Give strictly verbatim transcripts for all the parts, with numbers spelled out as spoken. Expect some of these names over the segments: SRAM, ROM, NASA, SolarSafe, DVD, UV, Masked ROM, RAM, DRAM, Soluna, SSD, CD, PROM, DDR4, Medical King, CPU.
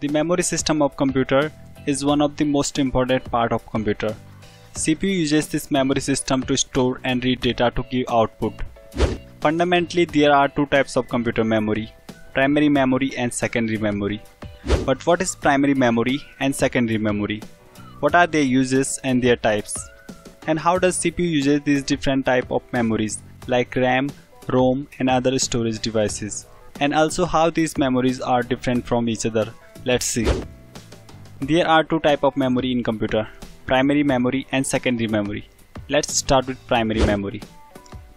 The memory system of computer is one of the most important part of computer. C P U uses this memory system to store and read data to give output. Fundamentally, there are two types of computer memory, primary memory and secondary memory. But what is primary memory and secondary memory? What are their uses and their types? And how does C P U uses these different type of memories like RAM, ROM and other storage devices? And also how these memories are different from each other? Let's see. There are two types of memory in computer, primary memory and secondary memory. Let's start with primary memory.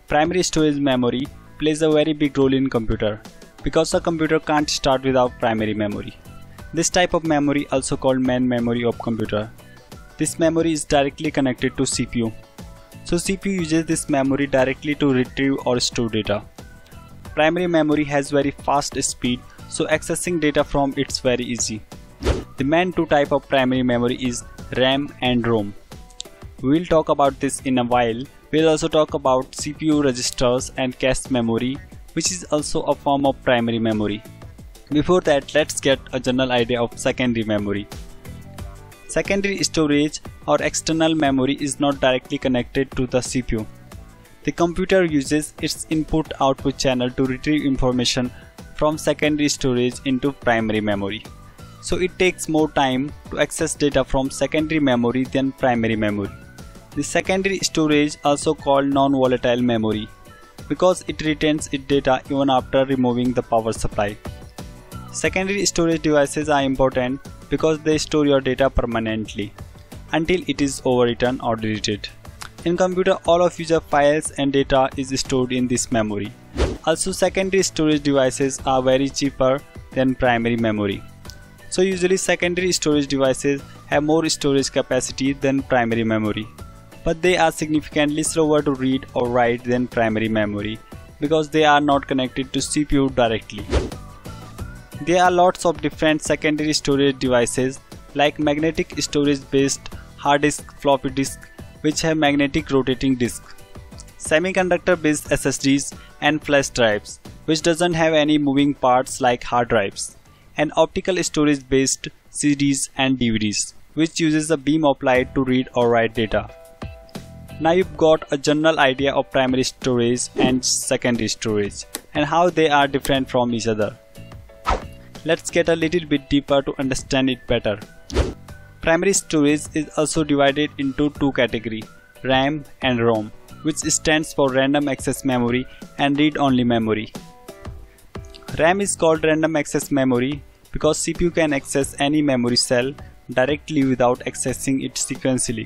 Primary storage memory plays a very big role in computer because a computer can't start without primary memory. This type of memory also called main memory of computer. This memory is directly connected to C P U. So C P U uses this memory directly to retrieve or store data. Primary memory has very fast speed, so accessing data from it's very easy. The main two type of primary memory is RAM and ROM. We'll talk about this in a while. We'll also talk about C P U registers and cache memory, which is also a form of primary memory. Before that, let's get a general idea of secondary memory. Secondary storage or external memory is not directly connected to the C P U. The computer uses its input-output channel to retrieve information from secondary storage into primary memory. So it takes more time to access data from secondary memory than primary memory. The secondary storage also called non-volatile memory because it retains its data even after removing the power supply. Secondary storage devices are important because they store your data permanently until it is overwritten or deleted. In computer, all of user files and data is stored in this memory. Also, secondary storage devices are very cheaper than primary memory. So usually secondary storage devices have more storage capacity than primary memory. But they are significantly slower to read or write than primary memory because they are not connected to C P U directly. There are lots of different secondary storage devices like magnetic storage based hard disk, floppy disk, which have magnetic rotating disk, semiconductor based S S Ds and flash drives, which doesn't have any moving parts like hard drives, and optical storage based C Ds and D V Ds, which uses a beam of light to read or write data. Now you've got a general idea of primary storage and secondary storage and how they are different from each other. Let's get a little bit deeper to understand it better. Primary storage is also divided into two categories, RAM and ROM, which stands for random access memory and read-only memory. RAM is called random access memory because C P U can access any memory cell directly without accessing it sequentially.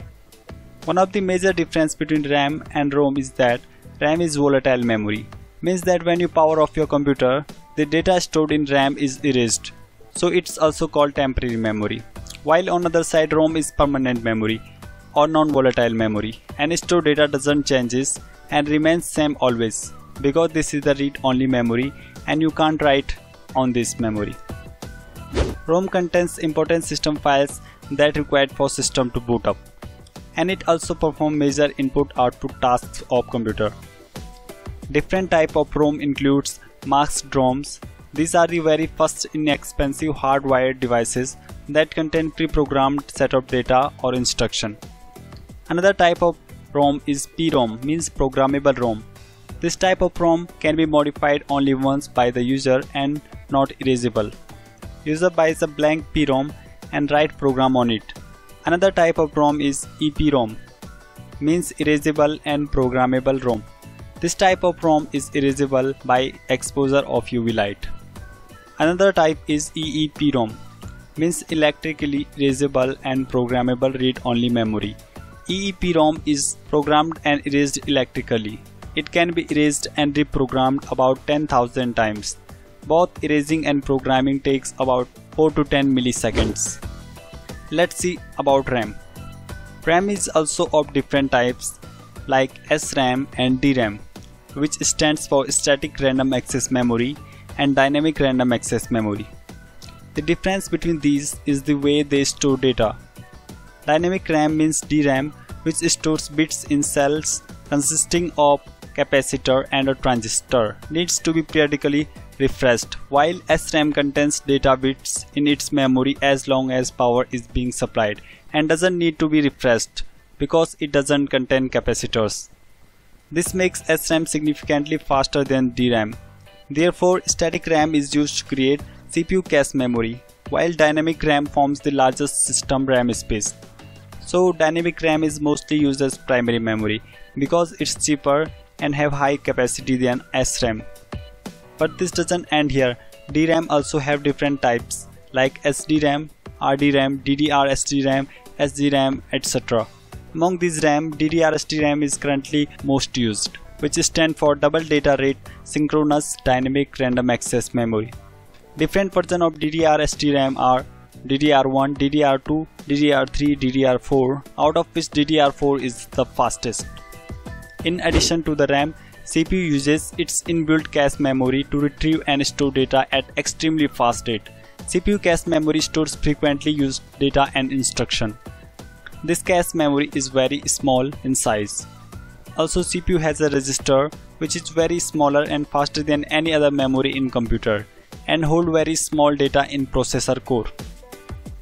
One of the major difference between RAM and ROM is that RAM is volatile memory, means that when you power off your computer, the data stored in RAM is erased, so it's also called temporary memory. While on the other side, ROM is permanent memory or non-volatile memory and stored data doesn't changes and remains same always because this is the read-only memory and you can't write on this memory. ROM contains important system files that required for system to boot up, and it also performs major input-output tasks of computer. Different type of ROM includes masked ROMs. These are the very first inexpensive hardwired devices that contain pre-programmed set of data or instruction. Another type of ROM is P ROM, means programmable ROM. This type of ROM can be modified only once by the user and not erasable. User buys a blank P ROM and writes program on it. Another type of ROM is E P ROM, means erasable and programmable ROM. This type of ROM is erasable by exposure of U V light. Another type is E E P ROM, means electrically erasable and programmable read-only memory. E E P ROM is programmed and erased electrically. It can be erased and reprogrammed about ten thousand times. Both erasing and programming takes about four to ten milliseconds. Let's see about RAM. RAM is also of different types like S RAM and D RAM, which stands for static random access memory and dynamic random access memory. The difference between these is the way they store data. Dynamic RAM means D RAM, which stores bits in cells consisting of capacitor and a transistor, needs to be periodically refreshed, while S RAM contains data bits in its memory as long as power is being supplied and doesn't need to be refreshed because it doesn't contain capacitors. This makes S RAM significantly faster than D RAM. Therefore, static RAM is used to create C P U cache memory, while dynamic RAM forms the largest system RAM space. So dynamic RAM is mostly used as primary memory because it's cheaper and have high capacity than S RAM. But this doesn't end here. D RAM also have different types like S D RAM, R D RAM, D D R S D RAM, S D RAM, et cetera. Among these RAM, D D R S D RAM is currently most used, which stands for Double Data Rate Synchronous Dynamic Random Access Memory. Different versions of D D R S D RAM are D D R one, D D R two, D D R three, D D R four, out of which D D R four is the fastest. In addition to the RAM, C P U uses its inbuilt cache memory to retrieve and store data at extremely fast rate. C P U cache memory stores frequently used data and instruction. This cache memory is very small in size. Also, C P U has a register which is very smaller and faster than any other memory in computer and hold very small data in processor core.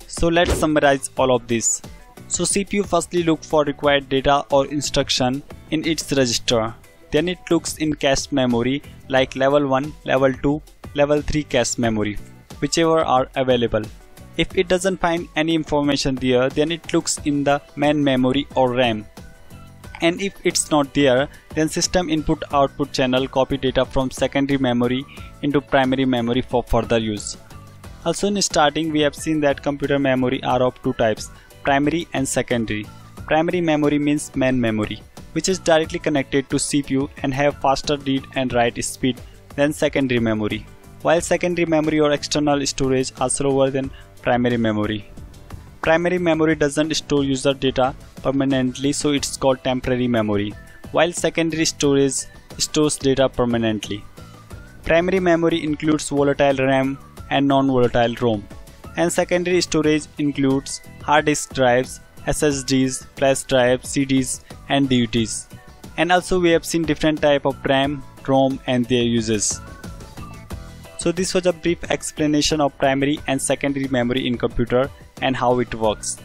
So let's summarize all of this. So C P U firstly looks for required data or instruction in its register. Then it looks in cache memory like level one, level two, level three cache memory, whichever are available. If it doesn't find any information there, then it looks in the main memory or RAM. And if it's not there, then system input output channel copy data from secondary memory into primary memory for further use. Also, in starting we have seen that computer memory are of two types, primary and secondary. Primary memory means main memory, which is directly connected to C P U and have faster read and write speed than secondary memory, while secondary memory or external storage are slower than primary memory. Primary memory doesn't store user data permanently, so it's called temporary memory, while secondary storage stores data permanently. Primary memory includes volatile RAM and non-volatile ROM, and secondary storage includes hard disk drives, S S Ds, flash drives, C Ds and D V Ds. And also we have seen different type of RAM, ROM and their uses. So this was a brief explanation of primary and secondary memory in computer and how it works.